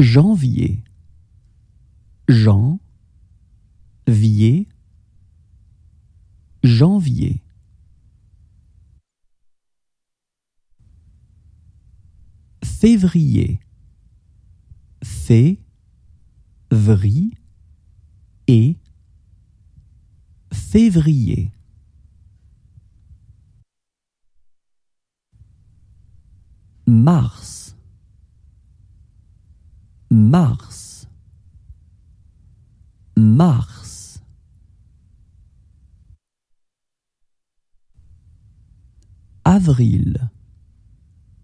Janvier. Janvier. Janvier. Février. Février. Février. Mars. Mars. Mars. Avril.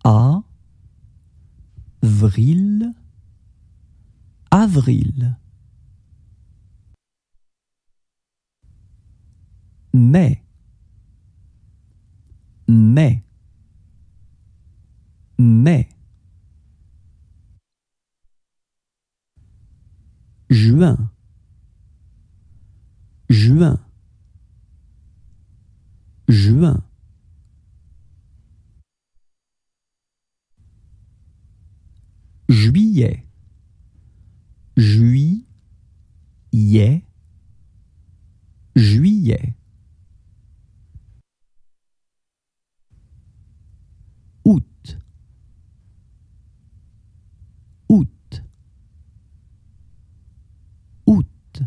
Avril. Avril. Mai. Mai. Mai. Juin. Juin. Juin. Juillet. Juillet. Juillet. Août. Août. Août.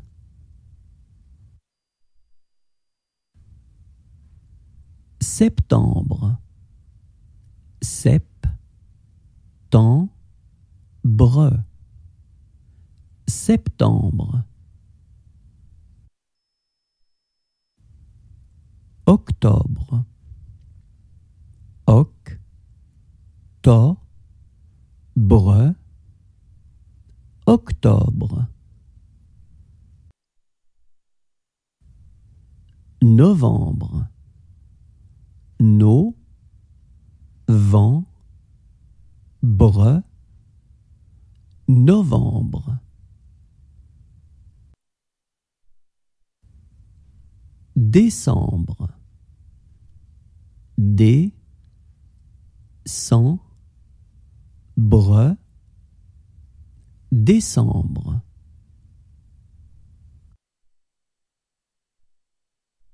Septembre. Septembre. Septembre. Octobre. Octobre. Octobre. Novembre. Novembre. Novembre. Décembre. Décembre. Décembre.